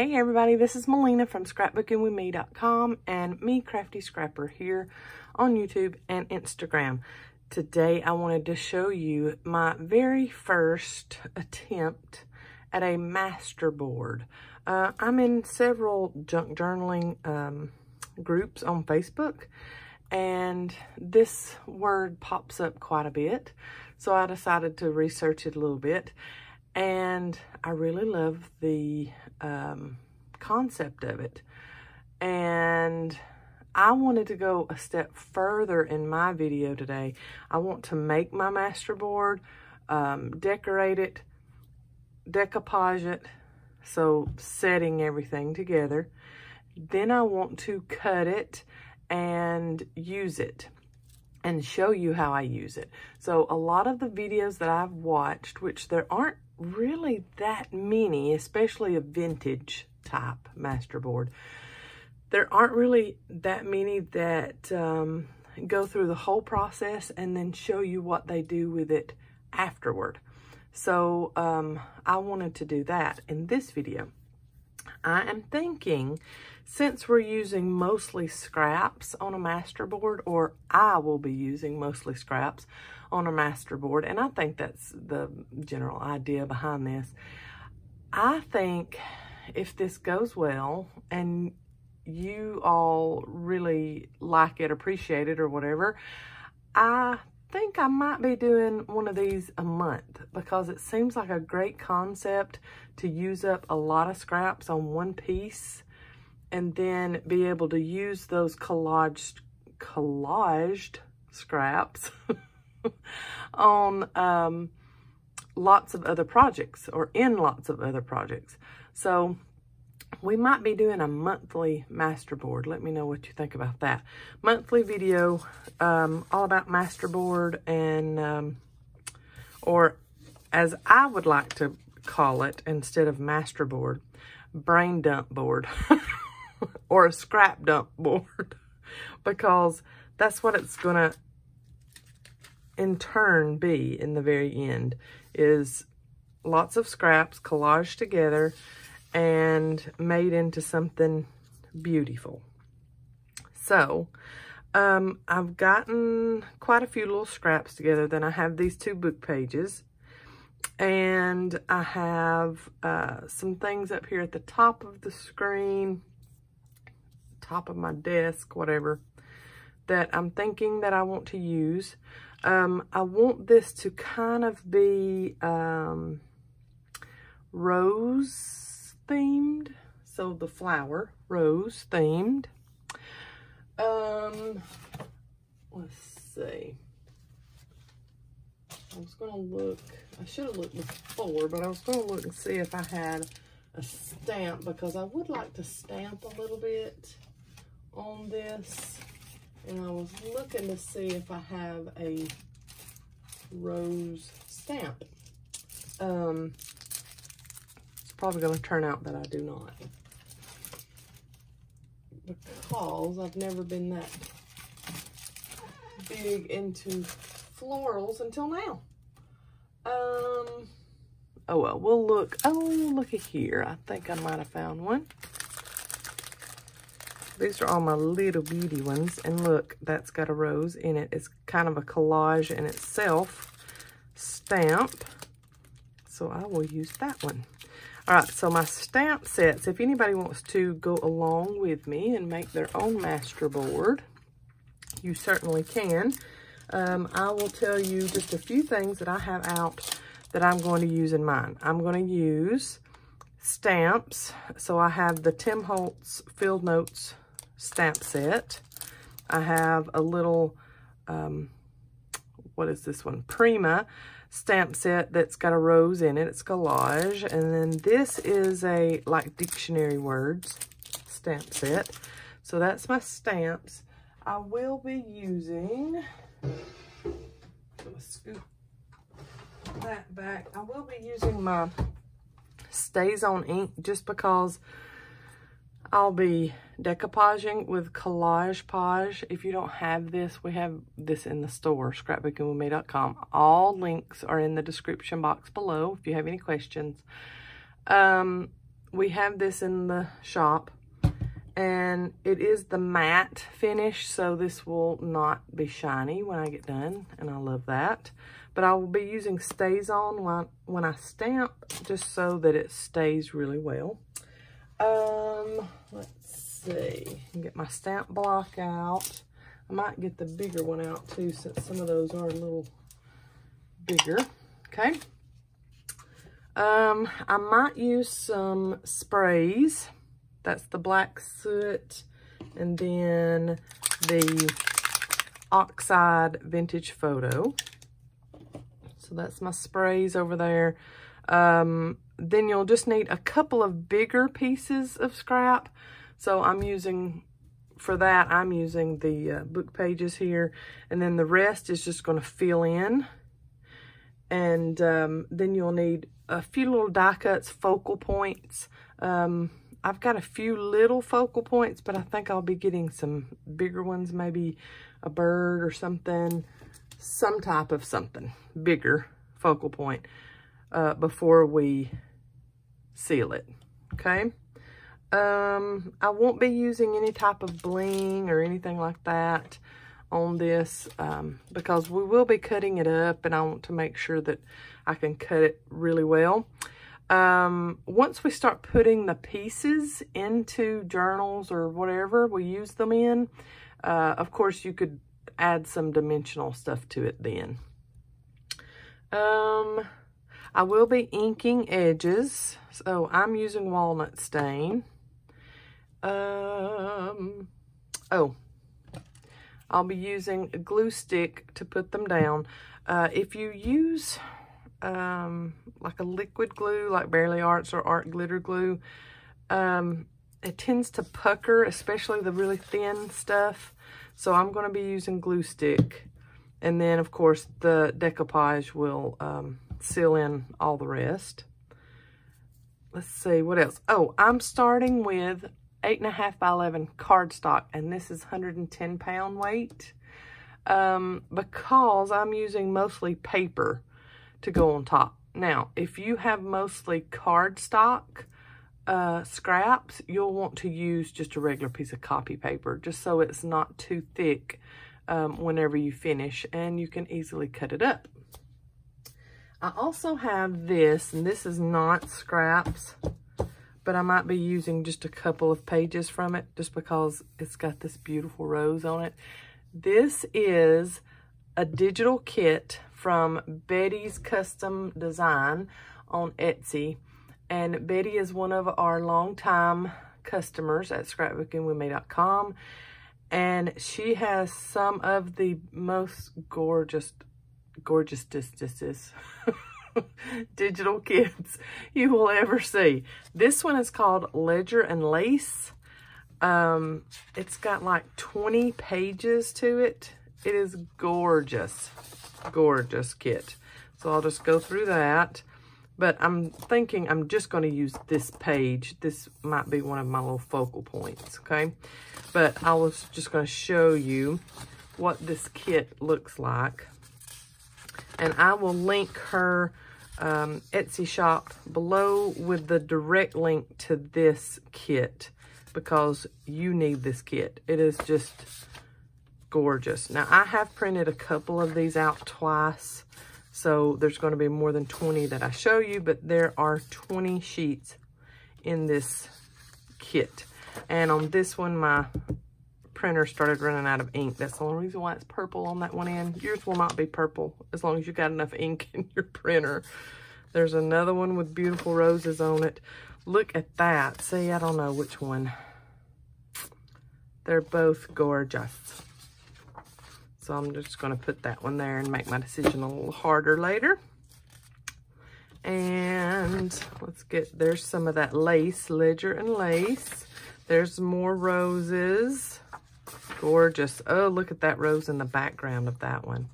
Hey everybody, this is Melina from scrapbookingwithme.com and me, Crafty Scrapper, here on YouTube and Instagram. Today I wanted to show you my very first attempt at a master board. I'm in several junk journaling groups on Facebook, and this word pops up quite a bit, so I decided to research it a little bit. And I really love the concept of it. And I wanted to go a step further in my video today. I want to make my master board, decorate it, decoupage it, so setting everything together. Then I want to cut it and use it and show you how I use it. So a lot of the videos that I've watched, which there aren't really that many, especially a vintage type master board, there aren't really that many that go through the whole process and then show you what they do with it afterward. So I wanted to do that in this video. I am thinking, since we're using mostly scraps on a master board, or I will be using mostly scraps on a master board, and I think that's the general idea behind this, I think if this goes well and you all really like it, appreciate it, or whatever, I think I might be doing one of these a month, because it seems like a great concept to use up a lot of scraps on one piece and then be able to use those collaged scraps on lots of other projects, or in lots of other projects. So we might be doing a monthly master board. Let me know what you think about that. Monthly video all about master board, and or as I would like to call it, instead of master board, brain dump board or a scrap dump board, because that's what it's gonna in turn be in the very end, is lots of scraps collaged together and made into something beautiful. So I've gotten quite a few little scraps together. Then I have these two book pages, and I have some things up here at the top of the screen, top of my desk, whatever, that I'm thinking that I want to use. I want this to kind of be rose themed, so the flower rose themed. Let's see. I was gonna look, I should have looked before, but I was gonna look and see if I had a stamp, because I would like to stamp a little bit on this. And I was looking to see if I have a rose stamp. Probably going to turn out that I do not, because I've never been that big into florals until now. Oh well, we'll look. Oh, looky here. I think I might have found one. These are all my little beauty ones, and look, that's got a rose in it. It's kind of a collage in itself stamp, so I will use that one. All right, so my stamp sets, if anybody wants to go along with me and make their own master board, you certainly can. I will tell you just a few things that I have out that I'm going to use in mine. I'm going to use stamps. So I have the Tim Holtz Field Notes stamp set. I have a little, what is this one? Prima stamp set that's got a rose in it. It's collage. And then this is a, like, dictionary words stamp set. So that's my stamps. I will be using, I'm gonna scoop that back. I will be using my Stazon ink, just because I'll be decoupaging with Collage Pauge. If you don't have this, we have this in the store, scrapbookingwithme.com. All links are in the description box below if you have any questions. we have this in the shop, and it is the matte finish, so this will not be shiny when I get done, and I love that. But I will be using Stazon when I stamp, just so that it stays really well. Let's see, get my stamp block out. I might get the bigger one out too, since some of those are a little bigger. Okay. I might use some sprays. That's the black soot and then the oxide vintage photo. So that's my sprays over there. Then you'll just need a couple of bigger pieces of scrap. So I'm using, for that, I'm using the book pages here, and then the rest is just going to fill in. And then you'll need a few little die cuts, focal points. I've got a few little focal points, but I think I'll be getting some bigger ones, maybe a bird or something, some type of something bigger focal point before we seal it, okay? I won't be using any type of bling or anything like that on this because we will be cutting it up, and I want to make sure that I can cut it really well. Once we start putting the pieces into journals or whatever we use them in, of course you could add some dimensional stuff to it then. I will be inking edges, so I'm using walnut stain. I'll be using a glue stick to put them down. If you use like a liquid glue, like Barely Arts or Art Glitter Glue, it tends to pucker, especially the really thin stuff. So I'm going to be using glue stick. And then, of course, the decoupage will seal in all the rest. Let's see, what else? Oh, I'm starting with 8.5 by 11 cardstock, and this is 110 pound weight because I'm using mostly paper to go on top. Now, if you have mostly cardstock scraps, you'll want to use just a regular piece of copy paper, just so it's not too thick whenever you finish, and you can easily cut it up. I also have this, and this is not scraps, but I might be using just a couple of pages from it just because it's got this beautiful rose on it. This is a digital kit from Betty's Custom Design on Etsy. And Betty is one of our longtime customers at scrapbookingwithme.com. And she has some of the most gorgeous digital kits you will ever see. This one is called Ledger and Lace. It's got like 20 pages to it. It is gorgeous, gorgeous kit. So I'll just go through that. But I'm thinking I'm just going to use this page. This might be one of my little focal points, okay? But I was just going to show you what this kit looks like. And I will link her Etsy shop below with the direct link to this kit because you need this kit. It is just gorgeous. Now, I have printed a couple of these out twice, so there's going to be more than 20 that I show you, but there are 20 sheets in this kit. And on this one, my printer started running out of ink. That's the only reason why it's purple on that one end. Yours will not be purple as long as you got enough ink in your printer. There's another one with beautiful roses on it. Look at that. See, I don't know which one. They're both gorgeous. So I'm just going to put that one there and make my decision a little harder later. And let's get, there's some of that lace, Ledger and Lace. There's more roses. Gorgeous. Oh, look at that rose in the background of that one.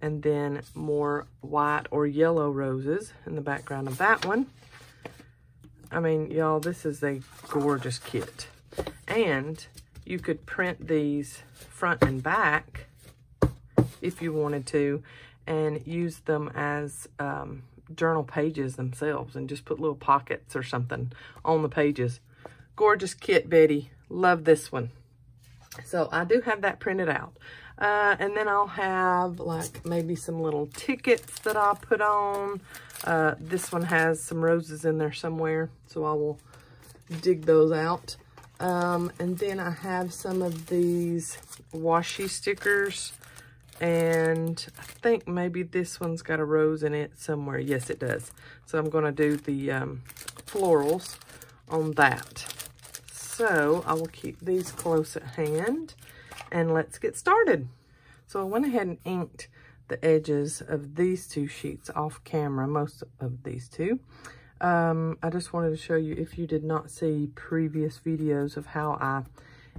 And then more white or yellow roses in the background of that one. I mean, y'all, this is a gorgeous kit. And you could print these front and back if you wanted to and use them as journal pages themselves and just put little pockets or something on the pages. Gorgeous kit, Betty. Love this one. So I do have that printed out. And then I'll have like maybe some little tickets that I'll put on. This one has some roses in there somewhere, so I will dig those out. And then I have some of these washi stickers. And I think maybe this one's got a rose in it somewhere. Yes, it does. So I'm going to do the florals on that. So I will keep these close at hand and let's get started. So I went ahead and inked the edges of these two sheets off camera, most of these two. I just wanted to show you, if you did not see previous videos of how I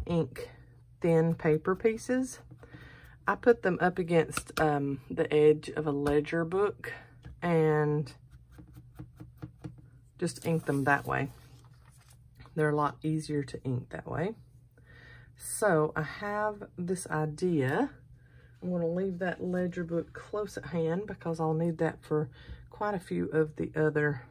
ink thin paper pieces, I put them up against the edge of a ledger book and just ink them that way. They're a lot easier to ink that way. So I have this idea. I'm going to leave that ledger book close at hand because I'll need that for quite a few of the other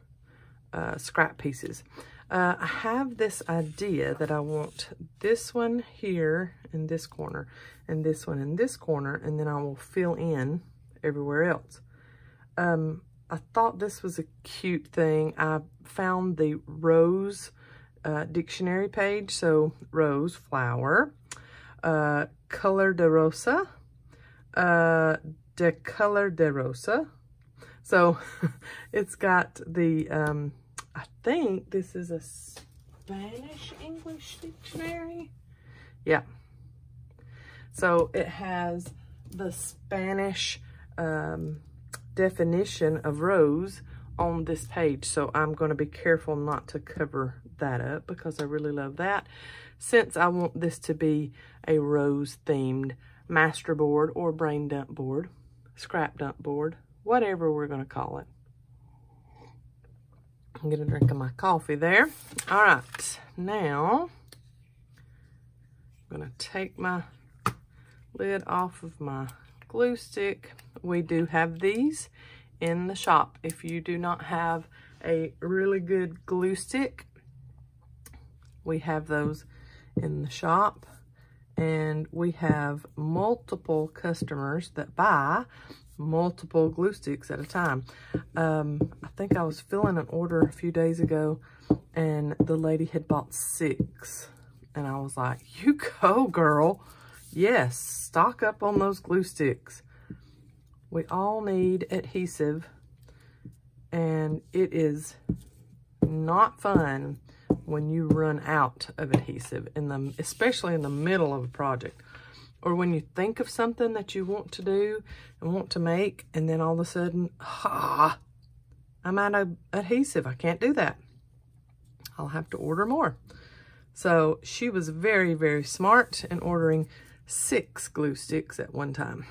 scrap pieces. I have this idea that I want this one here in this corner and this one in this corner, and then I will fill in everywhere else. I thought this was a cute thing. I found the rose dictionary page, so rose, flower, color de rosa, de color de rosa. So it's got the, I think this is a Spanish English dictionary. Yeah. So it has the Spanish definition of rose on this page, so I'm going to be careful not to cover that up because I really love that, since I want this to be a rose themed master board or brain dump board, scrap dump board, whatever we're going to call it. I'm going to drink my coffee there. All right, now I'm going to take my lid off of my glue stick. We do have these in the shop. If you do not have a really good glue stick, we have those in the shop, and we have multiple customers that buy multiple glue sticks at a time. I think I was filling an order a few days ago and the lady had bought 6, and I was like, you go girl, yes, stock up on those glue sticks. We all need adhesive, and it is not fun when you run out of adhesive, especially in the middle of a project, or when you think of something that you want to do and want to make, and then all of a sudden, I'm out of adhesive. I can't do that. I'll have to order more. So she was very, very smart in ordering 6 glue sticks at one time.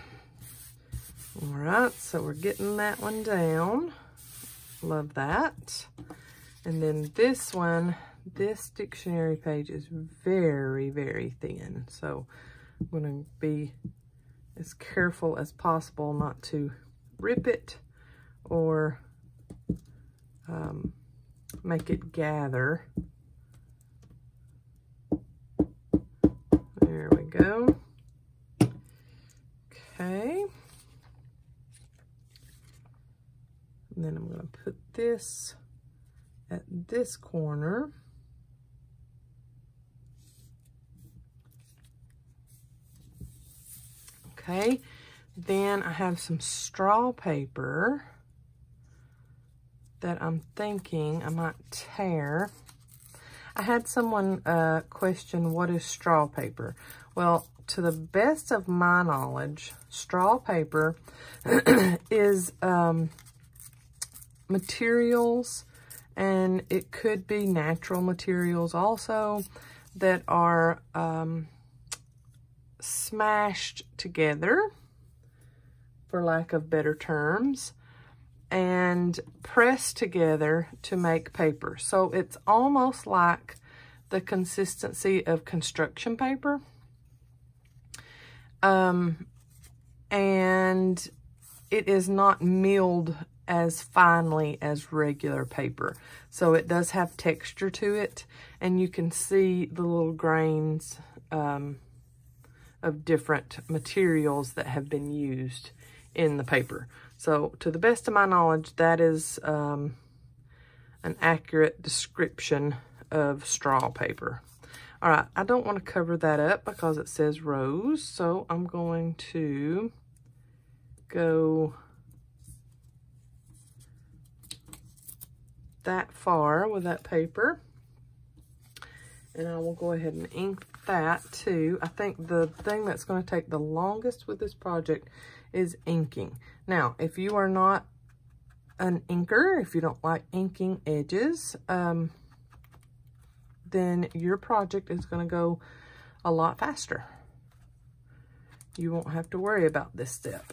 All right, so we're getting that one down. Love that. And then this one, this dictionary page is very, very thin. So I'm going to be as careful as possible not to rip it or make it gather. There we go. Okay. And then I'm going to put this at this corner. Okay, then I have some straw paper that I'm thinking I might tear. I had someone question, what is straw paper? Well, to the best of my knowledge, straw paper is materials, and it could be natural materials also, that are smashed together, for lack of better terms, and pressed together to make paper. So it's almost like the consistency of construction paper. And it is not milled as finely as regular paper. So it does have texture to it, and you can see the little grains of different materials that have been used in the paper. So to the best of my knowledge, that is an accurate description of straw paper. All right, I don't want to cover that up because it says rose, so I'm going to go that far with that paper, and I will go ahead and ink that too. I think the thing that's going to take the longest with this project is inking. Now, if you are not an inker, if you don't like inking edges, then your project is going to go a lot faster. You won't have to worry about this step.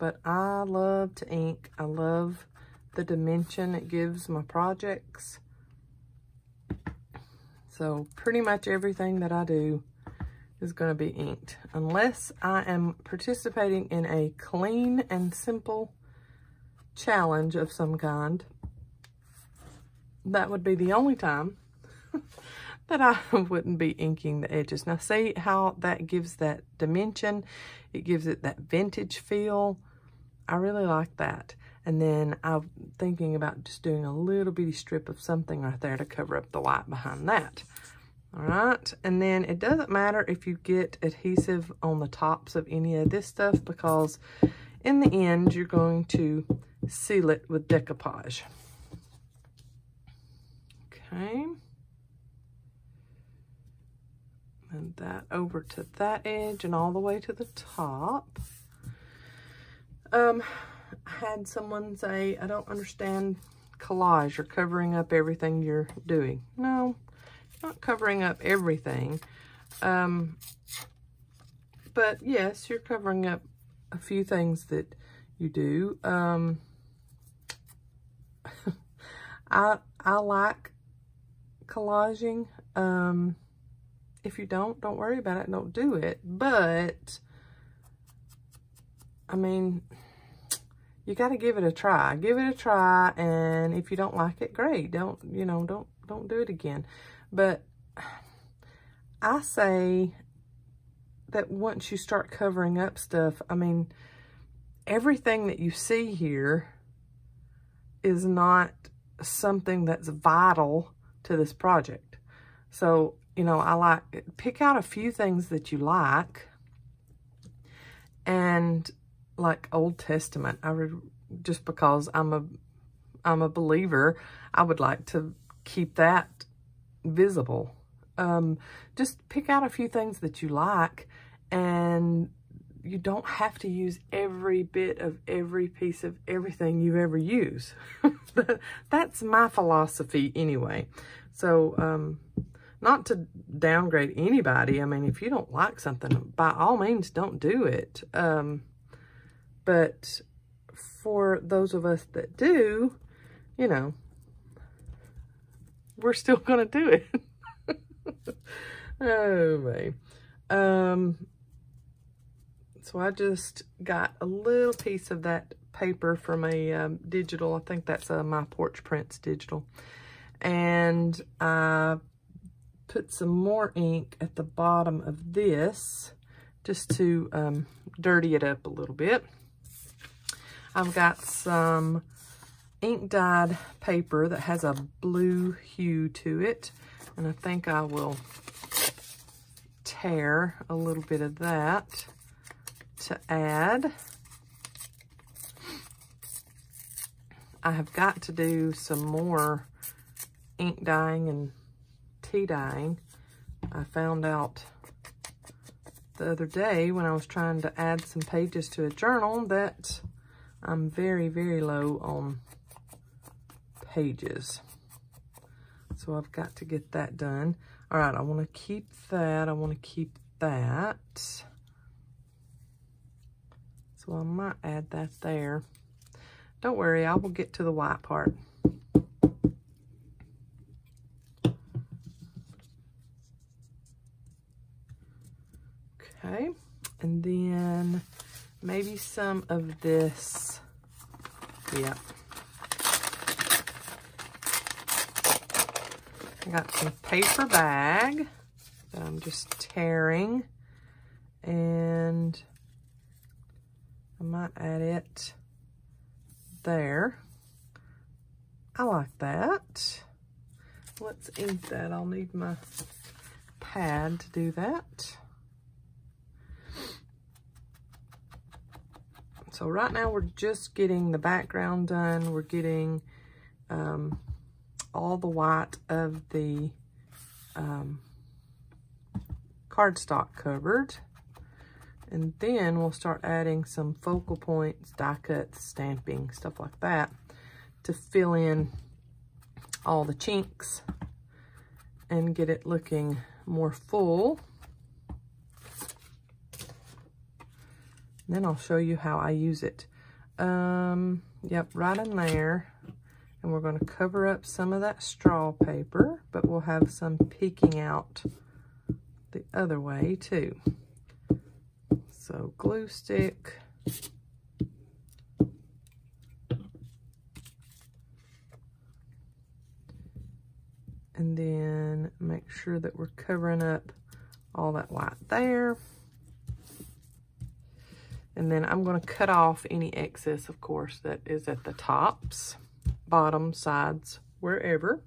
But I love to ink. I love the dimension it gives my projects. So pretty much everything that I do is going to be inked, unless I am participating in a clean and simple challenge of some kind. That would be the only time that I wouldn't be inking the edges. Now see how that gives that dimension. It gives it that vintage feel. I really like that. And then I'm thinking about just doing a little bitty strip of something right there to cover up the white behind that. All right. And then it doesn't matter if you get adhesive on the tops of any of this stuff, because in the end, you're going to seal it with decoupage. Okay. And that over to that edge and all the way to the top. I had someone say, I don't understand collage. You're covering up everything you're doing. No, not covering up everything. But yes, you're covering up a few things that you do. I like collaging. If you don't worry about it. Don't do it. But, I mean, you got to give it a try. Give it a try, and if you don't like it, great. Don't, you know, don't do it again. But I say that once you start covering up stuff, I mean, everything that you see here is not something that's vital to this project. So, you know, I like, pick out a few things that you like, and like Old Testament. I would, just because I'm a believer, I would like to keep that visible. Just pick out a few things that you like, and you don't have to use every bit of every piece of everything you ever use. That's my philosophy anyway. So, not to downgrade anybody. I mean, if you don't like something, by all means, don't do it. But for those of us that do, you know, we're still going to do it. Oh, man. So I just got a little piece of that paper from a digital. I think that's a My Porch Prints digital. And I put some more ink at the bottom of this just to dirty it up a little bit. I've got some ink dyed paper that has a blue hue to it, and I think I will tear a little bit of that to add. I have got to do some more ink dyeing and tea dyeing. I found out the other day when I was trying to add some pages to a journal that I'm very, very low on pages. So I've got to get that done. All right, I want to keep that. I want to keep that. So I might add that there. Don't worry, I will get to the white part. Okay, and then maybe some of this here. I got some paper bag that I'm just tearing, and I might add it there. I like that. Let's ink that. I'll need my pad to do that. So right now we're just getting the background done. We're getting all the white of the cardstock covered. And then we'll start adding some focal points, die cuts, stamping, stuff like that to fill in all the chinks and get it looking more full. And then I'll show you how I use it. Yep, right in there. And we're going to cover up some of that straw paper, but we'll have some peeking out the other way too. So glue stick. And then make sure that we're covering up all that white there. And then I'm going to cut off any excess, of course, that is at the tops, bottom, sides, wherever.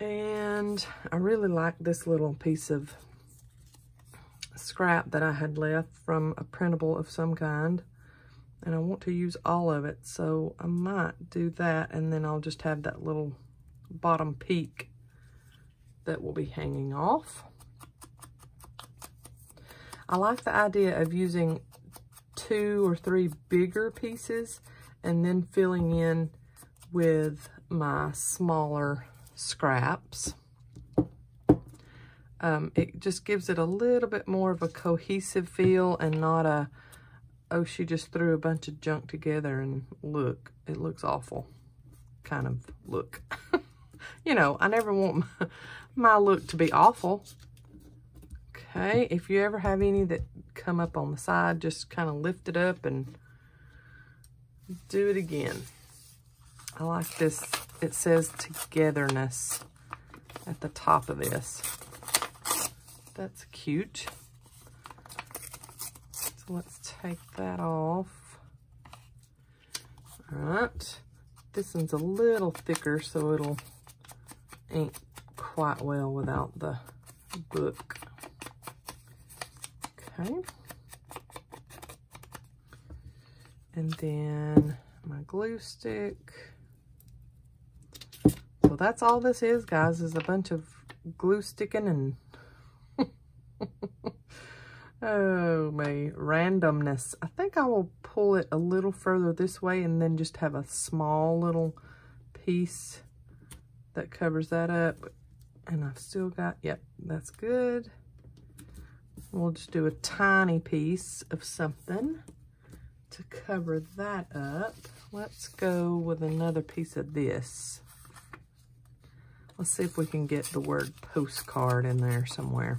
And I really like this little piece of scrap that I had left from a printable of some kind. And I want to use all of it, so I might do that, and then I'll just have that little bottom peak that will be hanging off. I like the idea of using 2 or 3 bigger pieces and then filling in with my smaller scraps. It just gives it a little bit more of a cohesive feel and not a, oh, she just threw a bunch of junk together and look, it looks awful kind of look. You know, I never want my look to be awful. Okay, if you ever have any that come up on the side, just kind of lift it up and do it again. I like this. It says togetherness at the top of this. That's cute. So let's take that off. All right. This one's a little thicker, so it'll ink quite well without the book. Okay. And then my glue stick. So that's all this is, guys, is a bunch of glue sticking and oh, my randomness. I think I will pull it a little further this way and then just have a small little piece that covers that up. And I've still got, yep, that's good. We'll just do a tiny piece of something to cover that up. Let's go with another piece of this. Let's see if we can get the word postcard in there somewhere.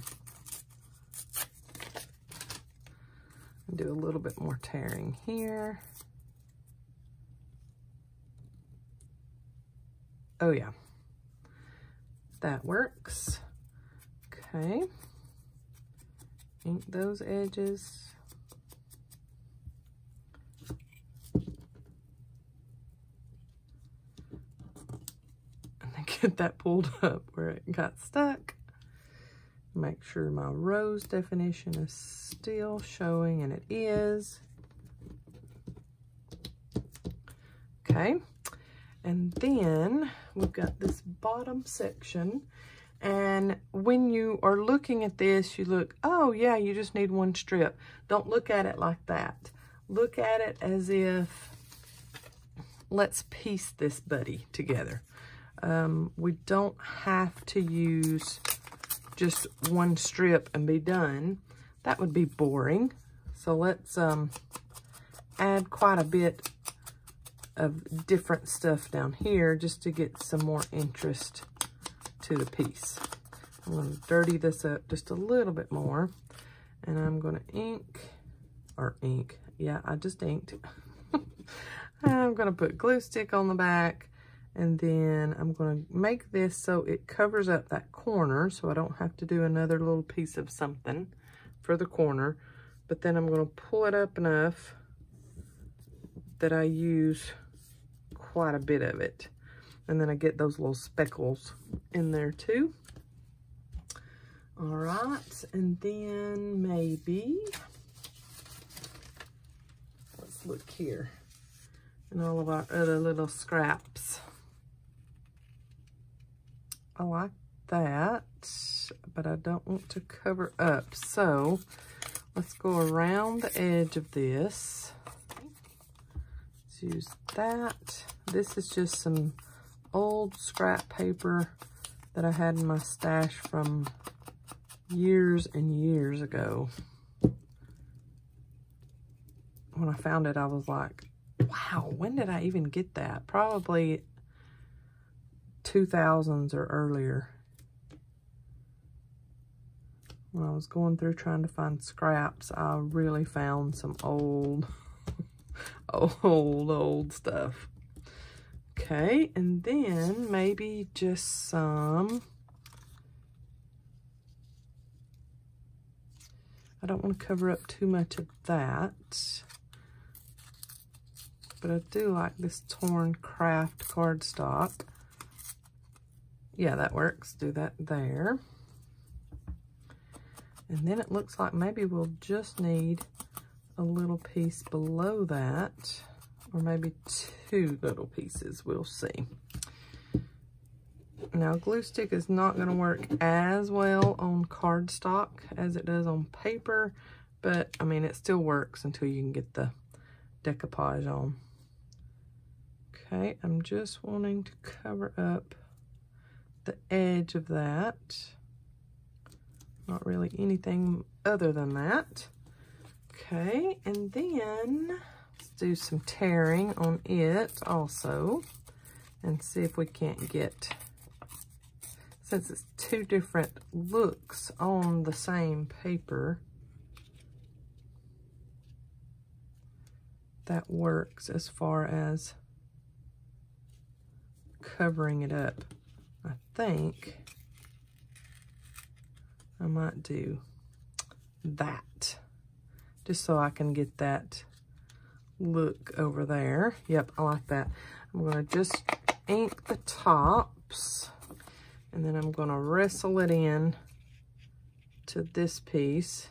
And do a little bit more tearing here. Oh yeah, that works. Okay, ink those edges. Get that pulled up where it got stuck. Make sure my rose definition is still showing, and it is. Okay, and then we've got this bottom section, and when you are looking at this, you look, oh yeah, you just need one strip. Don't look at it like that. Look at it as if, let's piece this buddy together. We don't have to use just one strip and be done. That would be boring. So let's add quite a bit of different stuff down here just to get some more interest to the piece. I'm going to dirty this up just a little bit more, and I'm going to ink, yeah, I just inked. I'm going to put glue stick on the back, and then I'm going to make this so it covers up that corner so I don't have to do another little piece of something for the corner. But then I'm going to pull it up enough that I use quite a bit of it. And then I get those little speckles in there too. All right, and then maybe, let's look here, and all of our other little scraps. I like that, but I don't want to cover up. So let's go around the edge of this. Let's use that. This is just some old scrap paper that I had in my stash from years and years ago. When I found it, I was like, wow, when did I even get that? Probably 2000s or earlier. When I was going through trying to find scraps, I really found some old, old stuff. Okay, and then maybe just some, I don't want to cover up too much of that. But I do like this torn craft cardstock. Yeah, that works. Do that there. And then it looks like maybe we'll just need a little piece below that, or maybe two little pieces. We'll see. Now, glue stick is not going to work as well on cardstock as it does on paper, but I mean, it still works until you can get the decoupage on. Okay, I'm just wanting to cover up the edge of that. Not really anything other than that. Okay, and then let's do some tearing on it also and see if we can't get, since it's two different looks on the same paper, that works as far as covering it up. I think I might do that just so I can get that look over there. Yep, I like that. I'm going to just ink the tops, and then I'm going to wrestle it in to this piece.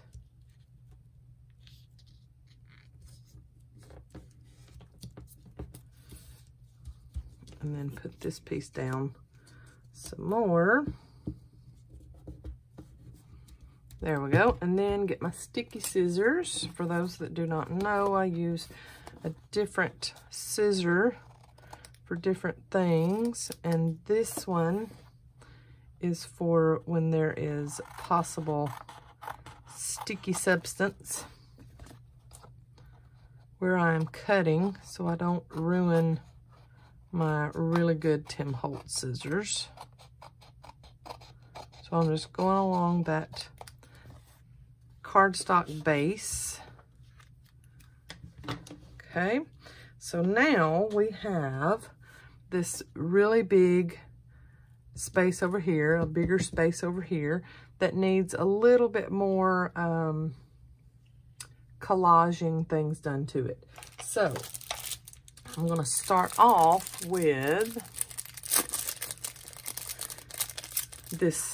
And then put this piece down some more. There we go. And then get my sticky scissors. For those that do not know, I use a different scissor for different things. And this one is for when there is possible sticky substance where I'm cutting, so I don't ruin my really good Tim Holtz scissors. So I'm just going along that cardstock base. Okay, so now we have this really big space over here, a bigger space over here that needs a little bit more collaging things done to it. So I'm going to start off with this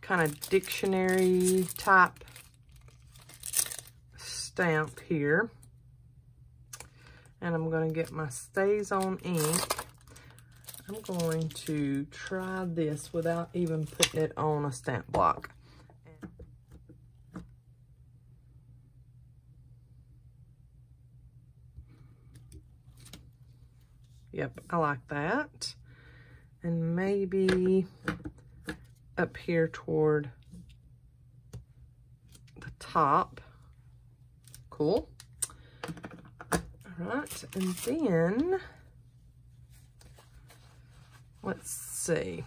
kind of dictionary type stamp here. And I'm going to get my Stazon ink. I'm going to try this without even putting it on a stamp block. Yep, I like that. And maybe up here toward the top. Cool. All right, and then let's see.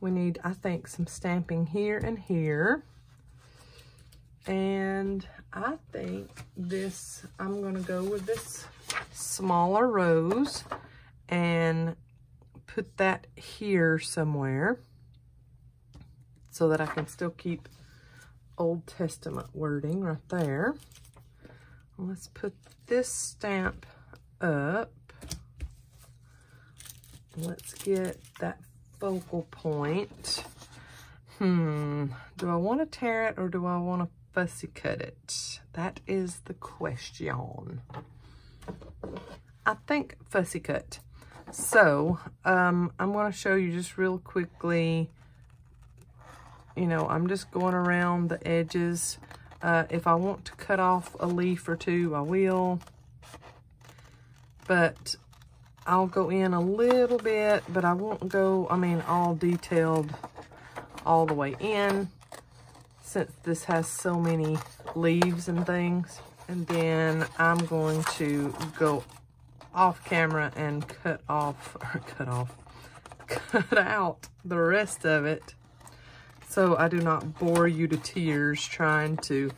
We need, I think, some stamping here and here. And I think this, I'm gonna go with this smaller rows and put that here somewhere so that I can still keep Old Testament wording right there. Let's put this stamp up. Let's get that focal point. Do I want to tear it or do I want to fussy cut it? That is the question. I think fussy cut. So I'm going to show you just real quickly. You know, I'm just going around the edges. If I want to cut off a leaf or two, I will. But I'll go in a little bit, but I won't go, I mean, all detailed all the way in, since this has so many leaves and things. And then I'm going to go off camera and cut out the rest of it, so I do not bore you to tears trying to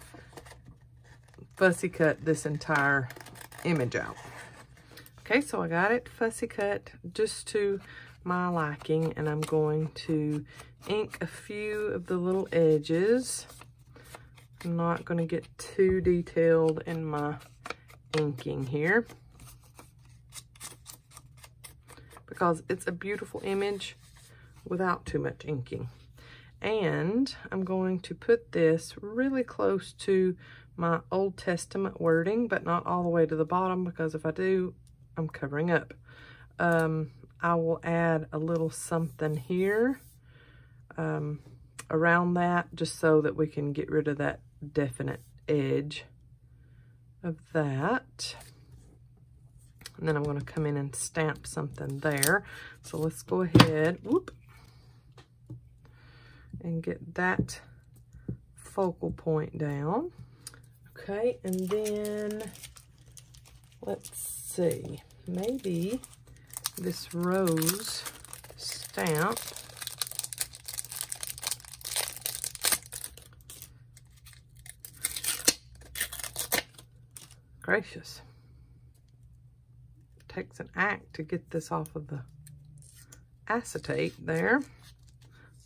fussy cut this entire image out. Okay, so I got it fussy cut just to my liking, and I'm going to ink a few of the little edges. I'm not going to get too detailed in my inking here, because it's a beautiful image without too much inking. And I'm going to put this really close to my Old Testament wording, but not all the way to the bottom, because if I do, I'm covering up. I will add a little something here around that, just so that we can get rid of that definite edge of that. And then I'm going to come in and stamp something there. So let's go ahead, and get that focal point down. Okay, and then let's see, maybe this rose stamp gracious it takes an act to get this off of the acetate there.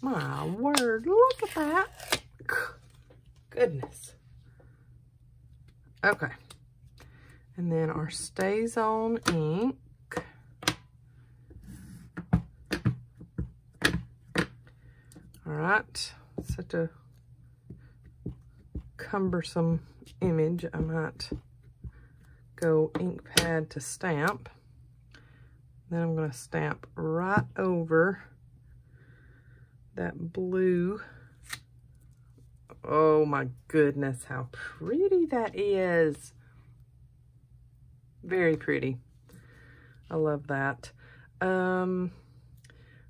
My word, look at that. Goodness. Okay. And then our Stazon ink. All right. Such a cumbersome image. I might go ink pad to stamp. Then I'm going to stamp right over that blue. Oh my goodness, how pretty that is. Very pretty. I love that. I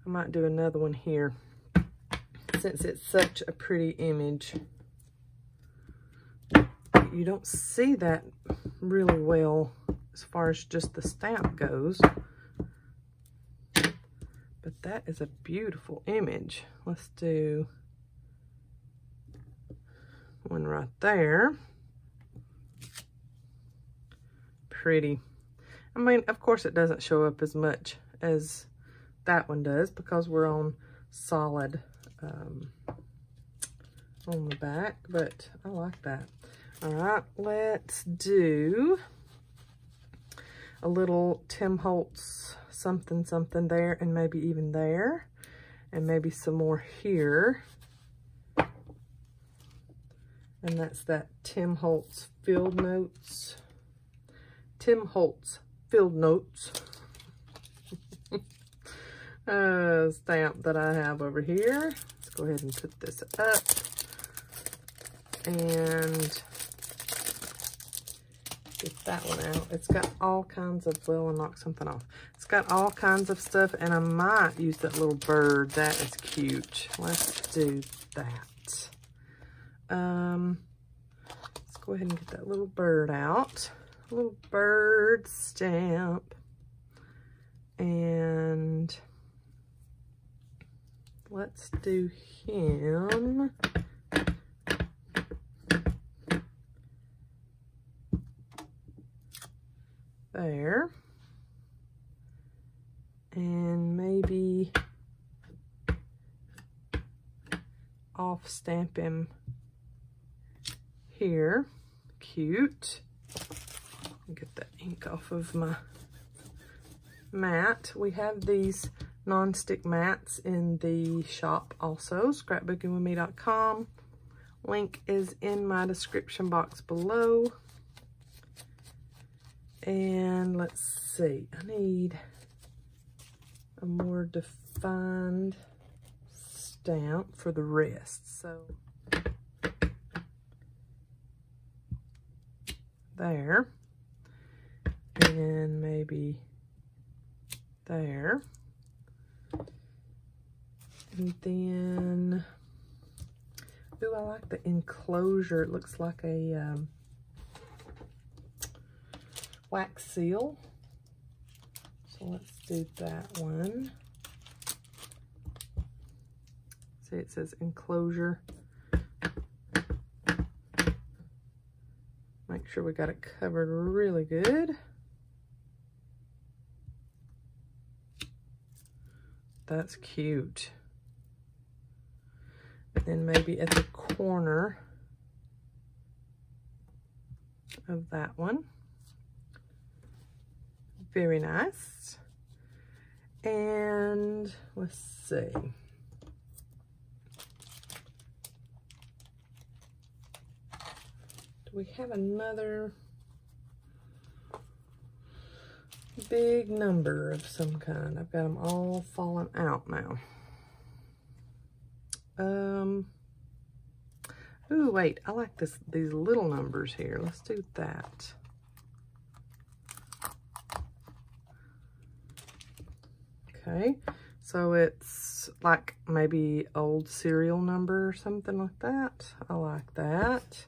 might do another one here, since it's such a pretty image. You don't see that really well as far as just the stamp goes. But that is a beautiful image. Let's do one right there. Pretty. I mean, of course it doesn't show up as much as that one does, because we're on solid on the back, but I like that. All right, let's do a little Tim Holtz something something there, and maybe even there, and maybe some more here. And that's that Tim Holtz Field Notes. Tim Holtz Field Notes stamp that I have over here. Let's go ahead and put this up. And get that one out. It's got all kinds of, well, I knocked something off. It's got all kinds of stuff, and I might use that little bird. That is cute. Let's do that. Let's go ahead and get that little bird out. A little bird stamp. And let's do him. there. And maybe off stamp him here. Cute. Get that ink off of my mat. We have these non-stick mats in the shop also, scrapbookingwithme.com. Link is in my description box below. And let's see, I need a more defined stamp for the rest. So there, and maybe there. And then, ooh, I like the enclosure. It looks like a wax seal. So let's do that one. See, it says enclosure. Make sure we got it covered really good. That's cute. Then maybe at the corner of that one. Very nice. And let's see. Do we have another big number of some kind? I've got them all falling out now. Ooh, wait, I like this, these little numbers here. Let's do that. Okay, so it's like maybe old serial number or something like that. I like that.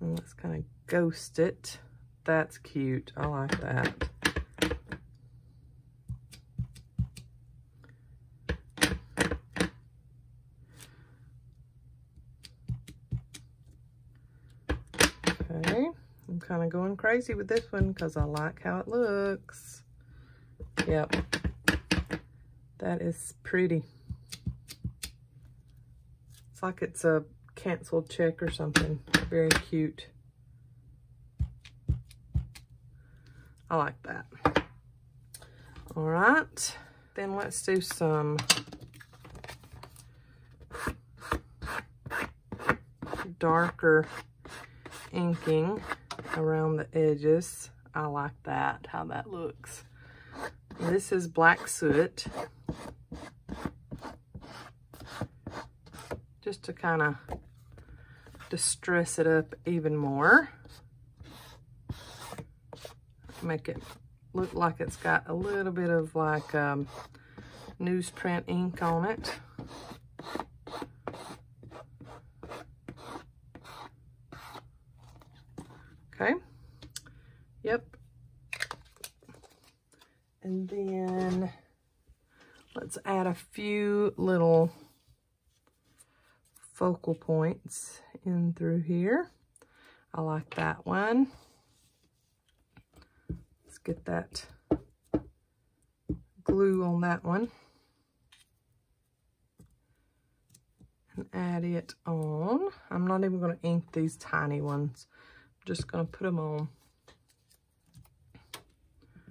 And let's kind of ghost it. That's cute. I like that. Kind of going crazy with this one because I like how it looks. Yep, that is pretty. It's like it's a canceled check or something. Very cute. I like that. All right, then let's do some darker inking around the edges. I like that, how that looks. This is Black Soot. Just to kind of distress it up even more. Make it look like it's got a little bit of like newsprint ink on it. Okay, yep. And then let's add a few little focal points in through here. I like that one. Let's get that glue on that one and add it on. I'm not even going to ink these tiny ones. Just gonna put them on.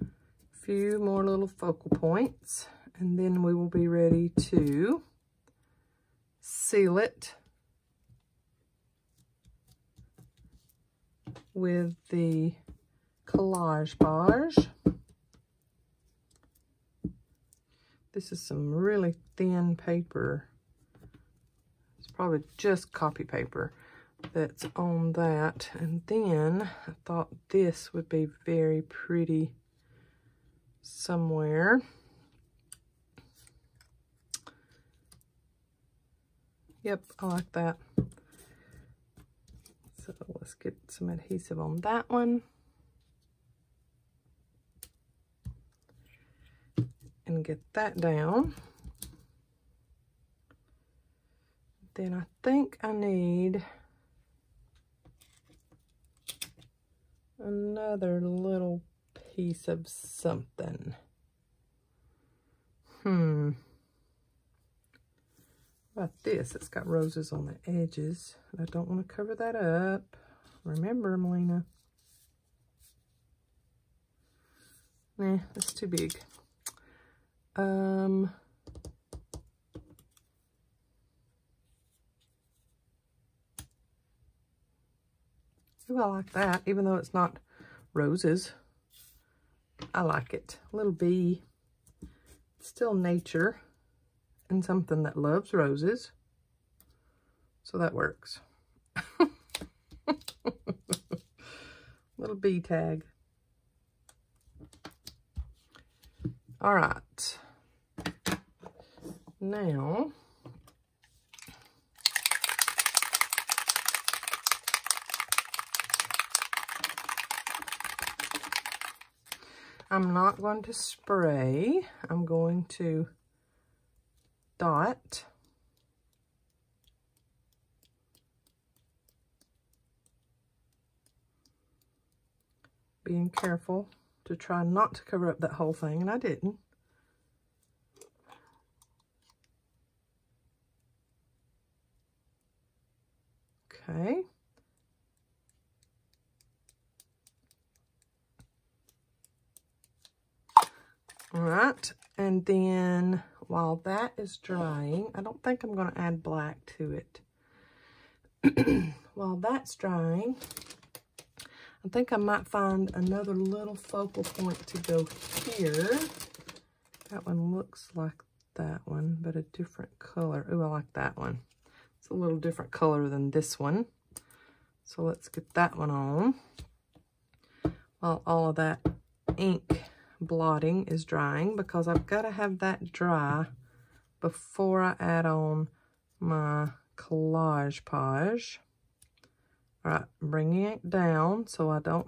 A few more little focal points, and then we will be ready to seal it with the Collage Pauge. This is some really thin paper. It's probably just copy paper that's on that. And then I thought this would be very pretty somewhere. Yep, I like that. So let's get some adhesive on that one and get that down. Then I think I need another little piece of something. About this, it's got roses on the edges. I don't want to cover that up. Remember, Melina. Nah, that's too big. Ooh, I like that, even though it's not roses. I like it. Little bee. Still nature. And something that loves roses, so that works. Little bee tag. All right, now I'm not going to spray. I'm going to dot being careful to try not to cover up that whole thing, and I didn't. Okay, all right, and then while that is drying, I don't think I'm going to add black to it. While that's drying, I think I might find another little focal point to go here. That one looks like that one, but a different color. Ooh, I like that one. It's a little different color than this one. So let's get that one on. While all of that ink blotting is drying, because I've got to have that dry before I add on my collage pauge. All right, I'm bringing it down so I don't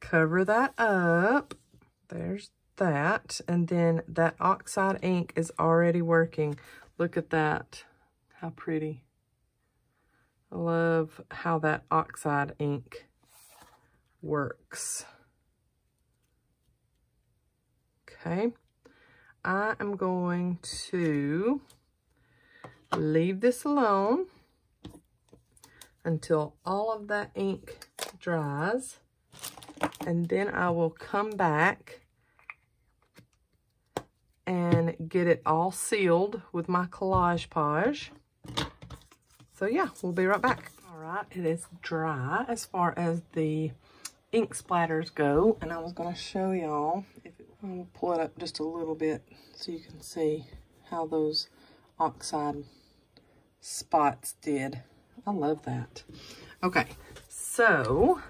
cover that up. There's that, and then that oxide ink is already working. Look at that, how pretty. I love how that oxide ink works. Okay, I am going to leave this alone until all of that ink dries, and then I will come back and get it all sealed with my collage pauge. So yeah, we'll be right back. All right, it is dry as far as the ink splatters go, and I was going to show y'all if it, I'm going to pull it up just a little bit so you can see how those oxide spots did. I love that. Okay, so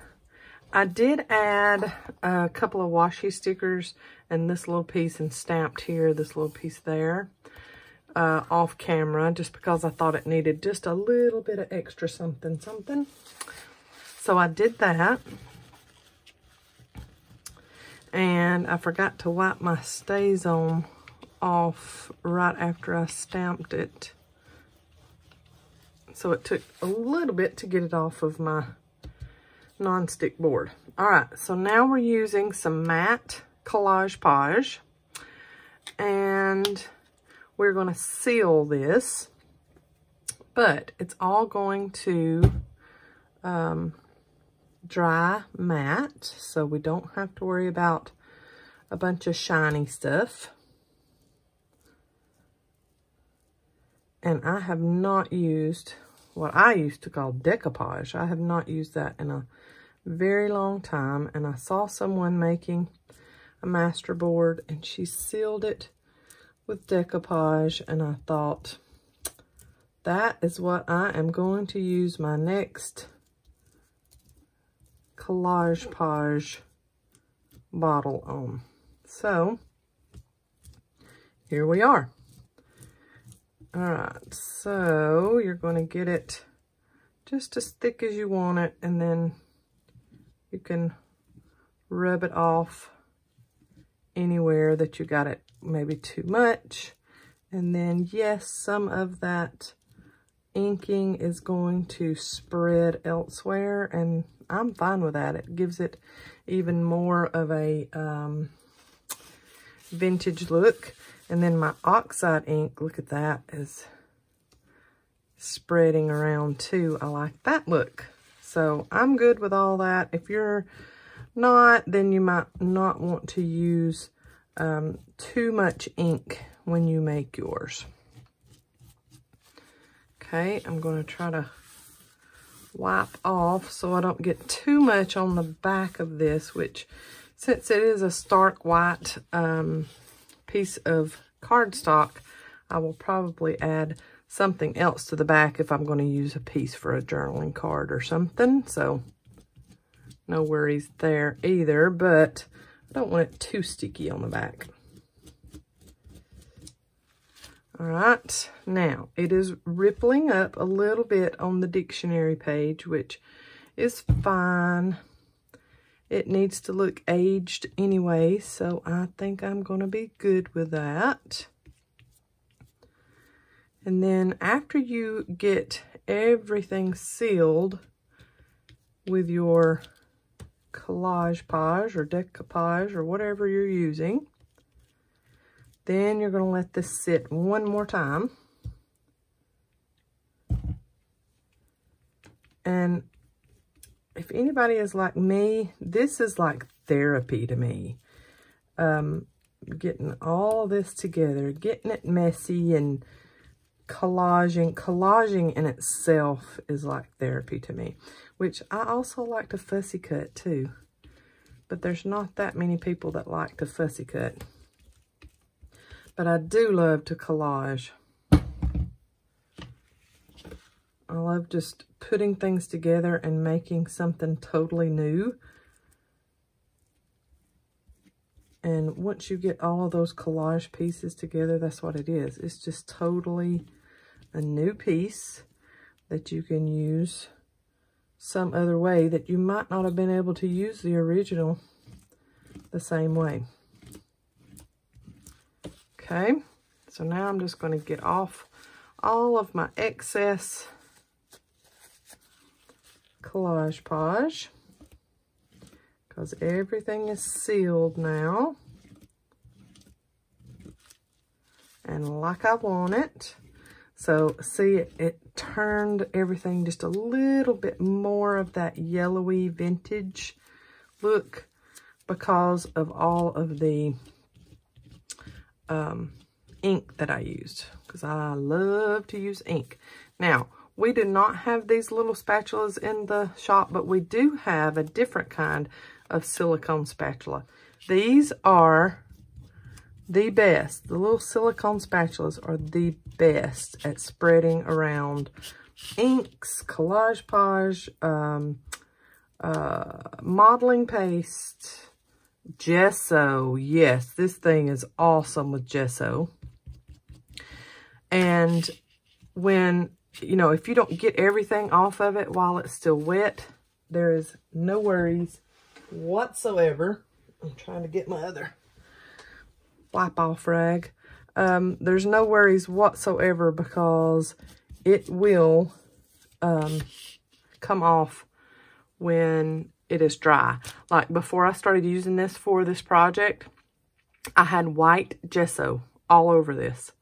I did add a couple of washi stickers, and this little piece and stamped here, this little piece there, off camera, just because I thought it needed just a little bit of extra something something. So I did that. And I forgot to wipe my Stazon off right after I stamped it. So it took a little bit to get it off of my non-stick board. All right, so now we're using some matte collage pauge. And we're going to seal this. But it's all going to dry matte, so we don't have to worry about a bunch of shiny stuff. And I have not used what I used to call decoupage. I have not used that in a very long time, and I saw someone making a master board and she sealed it with decoupage, and I thought that is what I am going to use my next collage pauge bottle on. So here we are. All right, so you're going to get it just as thick as you want it, and then you can rub it off anywhere that you got it maybe too much. And then yes, some of that inking is going to spread elsewhere, and I'm fine with that. It gives it even more of a vintage look. And then my oxide ink, look at that, is spreading around too. I like that look. So I'm good with all that. If you're not, then you might not want to use too much ink when you make yours. Okay, I'm going to try to wipe off so I don't get too much on the back of this, which since it is a stark white piece of cardstock, I will probably add something else to the back if I'm going to use a piece for a journaling card or something. So no worries there either, but I don't want it too sticky on the back. All right, now it is rippling up a little bit on the dictionary page, which is fine. It needs to look aged anyway, so I think I'm going to be good with that. And then after you get everything sealed with your collage page or decoupage or whatever you're using, then you're going to let this sit one more time. And if anybody is like me, this is like therapy to me. Getting all this together, getting it messy and collaging in itself is like therapy to me, which I also like to fussy cut too, but there's not that many people that like to fussy cut, but I do love to collage. I love just putting things together and making something totally new. And once you get all of those collage pieces together, that's what it is. It's just totally a new piece that you can use some other way that you might not have been able to use the original the same way. Okay, so now I'm just going to get off all of my excess collage page, because everything is sealed now and like I want it. So see, it turned everything just a little bit more of that yellowy vintage look because of all of the ink that I used, because I love to use ink. Now, we do not have these little spatulas in the shop, but we do have a different kind of silicone spatula. These are the best. The little silicone spatulas are the best at spreading around inks, collage page, modeling paste, gesso. Yes, this thing is awesome with gesso. And when, you know, if you don't get everything off of it while it's still wet, there is no worries whatsoever. I'm trying to get my other wipe off rag. There's no worries whatsoever because it will come off when it is dry. Like before I started using this for this project, I had white gesso all over this,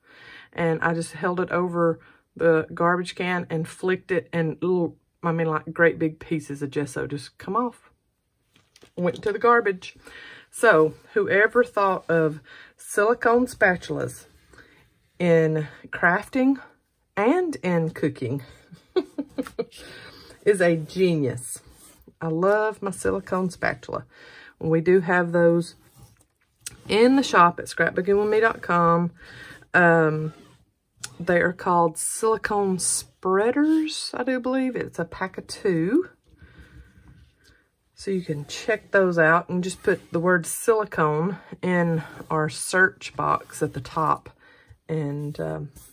and I just held it over the garbage can and flicked it, and little, I mean, like great big pieces of gesso just come off. Went to the garbage. So whoever thought of silicone spatulas in crafting and in cooking is a genius. I love my silicone spatula. We do have those in the shop at scrapbookingwithme.com. They are called silicone spreaders, I do believe. It's a pack of 2. So you can check those out and just put the word silicone in our search box at the top, and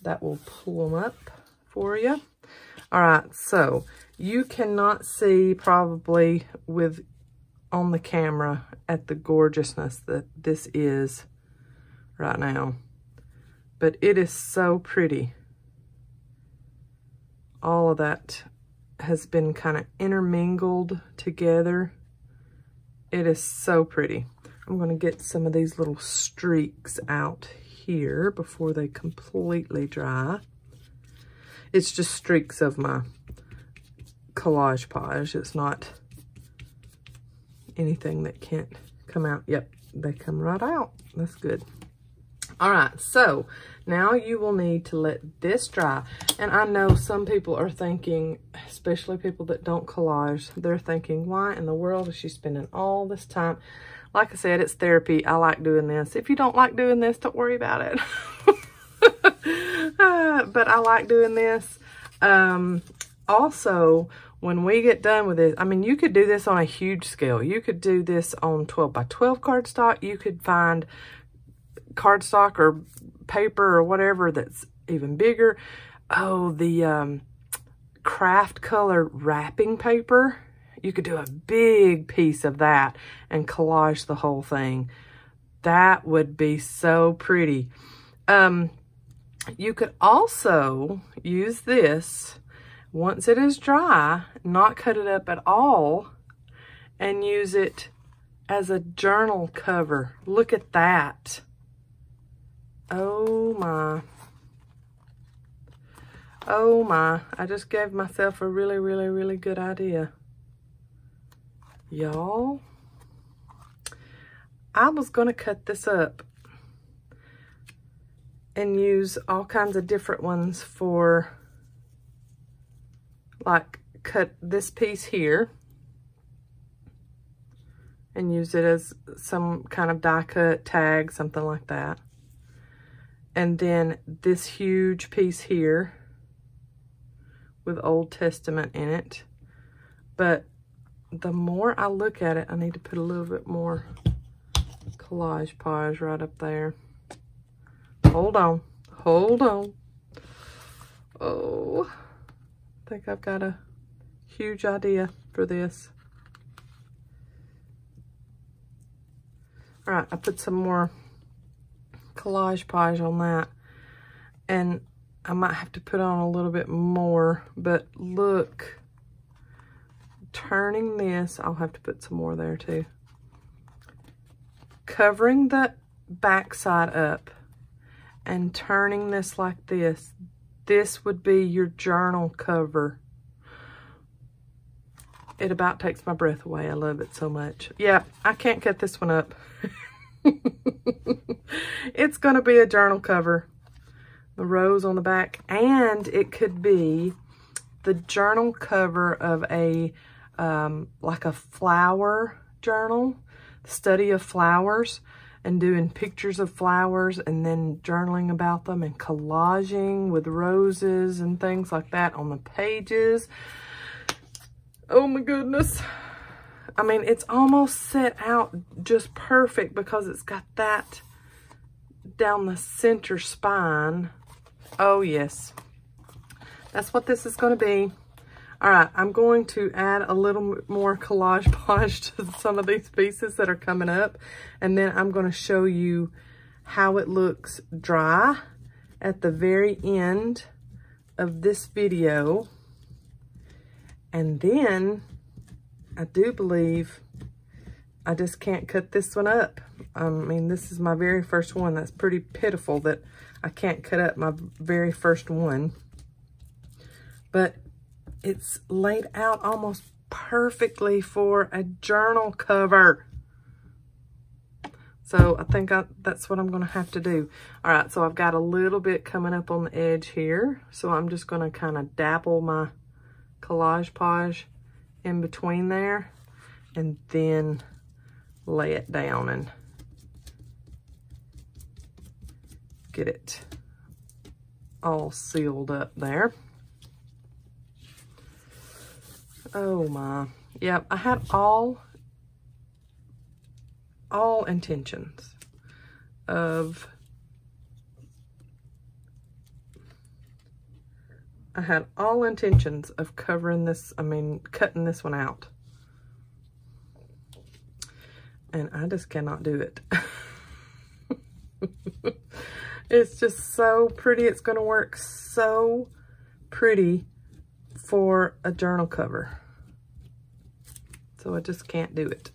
that will pull them up for you. All right, so you cannot see probably with on the camera at the gorgeousness that this is right now, but it is so pretty. All of that has been kind of intermingled together. It is so pretty. I'm going to get some of these little streaks out here before they completely dry. It's just streaks of my Collage Pauge. It's not anything that can't come out. Yep, they come right out. That's good. All right, so now you will need to let this dry. And I know some people are thinking, especially people that don't collage, they're thinking, why in the world is she spending all this time? Like I said, it's therapy. I like doing this. If you don't like doing this, don't worry about it. But I like doing this. Also, when we get done with this, I mean, you could do this on a huge scale. You could do this on 12 by 12 cardstock. You could find cardstock or paper or whatever that's even bigger. Oh, the craft color wrapping paper. You could do a big piece of that and collage the whole thing. That would be so pretty. You could also use this once it is dry, not cut it up at all, and use it as a journal cover. Look at that. Oh my. Oh my. I just gave myself a really, really, really good idea. Y'all, I was going to cut this up and use all kinds of different ones for, like, cut this piece here and use it as some kind of die cut tag, something like that. And then this huge piece here with Old Testament in it. But the more I look at it, I need to put a little bit more Collage Pauge right up there. Hold on. Hold on. Oh, I think I've got a huge idea for this. All right, I put some more Collage Pauge on that. And I might have to put on a little bit more, but look. Turning this, I'll have to put some more there too. Covering the back side up and turning this like this, this would be your journal cover. It about takes my breath away. I love it so much. Yeah, I can't cut this one up. It's going to be a journal cover. The rose on the back, and it could be the journal cover of a like a flower journal, study of flowers, and doing pictures of flowers and then journaling about them and collaging with roses and things like that on the pages. Oh my goodness. I mean, it's almost set out just perfect because it's got that down the center spine. Oh yes. That's what this is going to be. All right, I'm going to add a little more Collage Pauge to some of these pieces that are coming up. And then I'm going to show you how it looks dry at the very end of this video. And then I do believe I just can't cut this one up. I mean, this is my very first one. That's pretty pitiful that I can't cut up my very first one. But it's laid out almost perfectly for a journal cover. So I think that's what I'm going to have to do. All right, so I've got a little bit coming up on the edge here. So I'm just going to kind of dabble my Collage Pauge in between there and then lay it down and get it all sealed up there. Oh my. Yep, I had all intentions of, covering this, I mean, cutting this one out. And I just cannot do it. It's just so pretty. It's going to work so pretty. for a journal cover. So I just can't do it.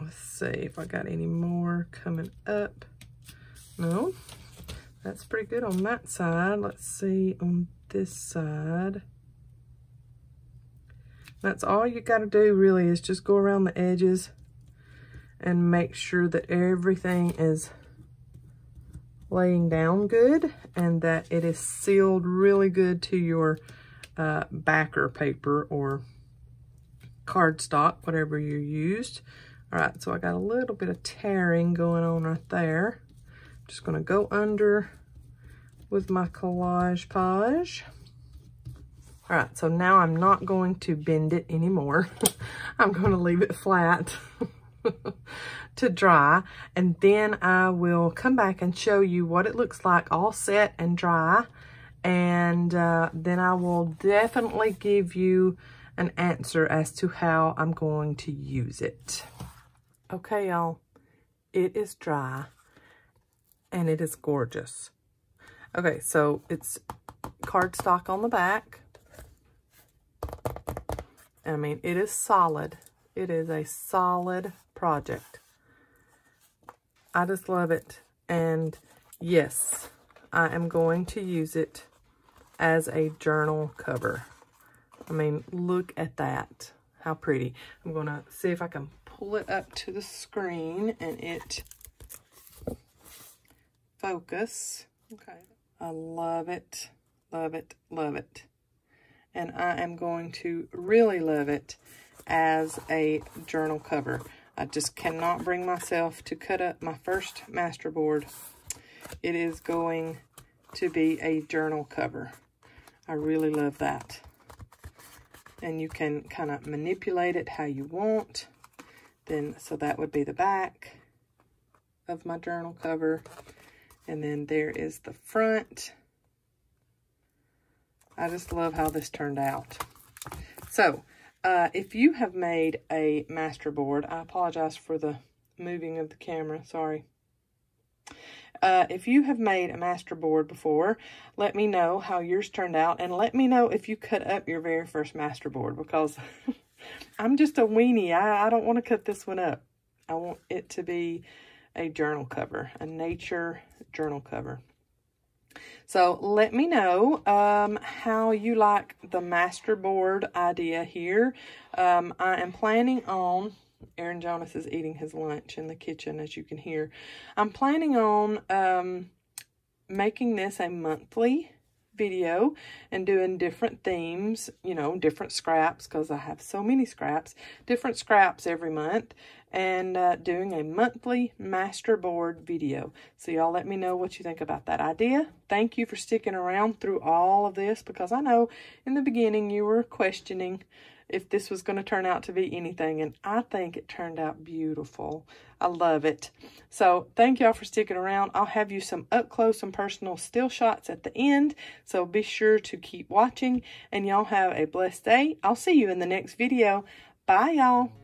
Let's see if I got any more coming up. No, that's pretty good on that side. Let's see on this side. That's all you gotta do really is just go around the edges and make sure that everything is laying down good and that it is sealed really good to your backer paper or cardstock, whatever you used. All right, so I got a little bit of tearing going on right there. I'm just gonna go under with my Collage Pauge. All right, so now I'm not going to bend it anymore. I'm gonna leave it flat to dry, and then I will come back and show you what it looks like all set and dry, and then I will definitely give you an answer as to how I'm going to use it. Okay, y'all, it is dry and it is gorgeous. Okay, so it's cardstock on the back. I mean, it is solid. It is a solid project. I just love it. And yes, I am going to use it as a journal cover. I mean, look at that. How pretty. I'm going to see if I can pull it up to the screen and it focus. Okay. I love it. Love it. Love it. And I am going to really love it as a journal cover. I just cannot bring myself to cut up my first masterboard. It is going to be a journal cover. I really love that. And you can kind of manipulate it how you want. Then, so that would be the back of my journal cover. And then there is the front. I just love how this turned out. So, if you have made a masterboard, I apologize for the moving of the camera, sorry. If you have made a masterboard before, let me know how yours turned out, and let me know if you cut up your very first masterboard, because I'm just a weenie. I don't want to cut this one up. I want it to be a journal cover, a nature journal cover. So let me know how you like the masterboard idea here. I am planning on, Aaron Jonas is eating his lunch in the kitchen, as you can hear. I'm planning on making this a monthly video and doing different themes, you know, different scraps, because I have so many scraps, different scraps every month, and doing a monthly masterboard video. So y'all let me know what you think about that idea. Thank you for sticking around through all of this, because I know in the beginning you were questioning if this was going to turn out to be anything, and I think it turned out beautiful. I love it. So thank y'all for sticking around. I'll have you some up close and personal still shots at the end, so be sure to keep watching, and y'all have a blessed day. I'll see you in the next video. Bye, y'all.